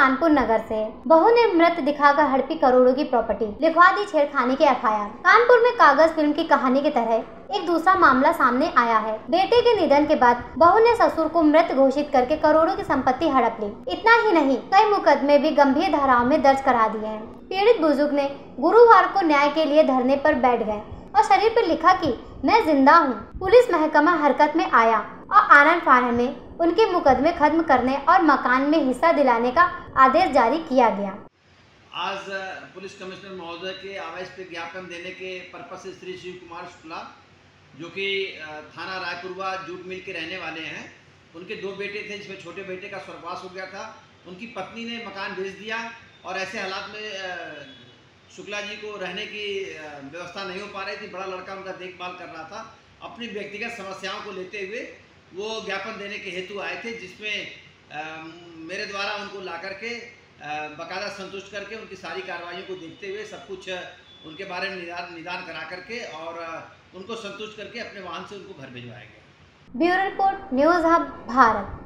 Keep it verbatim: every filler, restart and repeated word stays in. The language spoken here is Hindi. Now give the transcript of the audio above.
कानपुर नगर से बहू ने मृत दिखाकर हड़पी करोड़ों की प्रॉपर्टी, लिखवा दी छेड़खानी के एफ आई आर। कानपुर में कागज फिल्म की कहानी की तरह एक दूसरा मामला सामने आया है। बेटे के निधन के बाद बहू ने ससुर को मृत घोषित करके करोड़ों की संपत्ति हड़प ली। इतना ही नहीं, कई मुकदमे भी गंभीर धाराओं में दर्ज करा दिए हैं। पीड़ित बुजुर्ग ने गुरुवार को न्याय के लिए धरने पर बैठ गए और शरीर पर लिखा कि मैं जिंदा हूँ। पुलिस महकमा हरकत में आया और आनन फानन में उनके मुकदमे खत्म करने और मकान में हिस्सा दिलाने का आदेश जारी किया गया। आज पुलिस कमिश्नर महोदय के आवेदन पे ज्ञापन देने के पर्पस से श्री शिव कुमार शुक्ला, जो कि थाना रायपुरवा जूट मिल के रहने वाले हैं, उनके दो बेटे थे जिसमें छोटे बेटे का स्वर्गवास हो गया था। उनकी पत्नी ने मकान बेच दिया और ऐसे हालात में शुक्ला जी को रहने की व्यवस्था नहीं हो पा रही थी। बड़ा लड़का उनका देखभाल कर रहा था। अपनी व्यक्तिगत समस्याओं को लेते हुए वो ज्ञापन देने के हेतु आए थे, जिसमें आ, मेरे द्वारा उनको ला करके बकायदा संतुष्ट करके उनकी सारी कार्रवाइयों को देखते हुए सब कुछ उनके बारे में निदान निदान करा करके और उनको संतुष्ट करके अपने वाहन से उनको घर भिजवाया गया। Bureau report, news hub Bharat.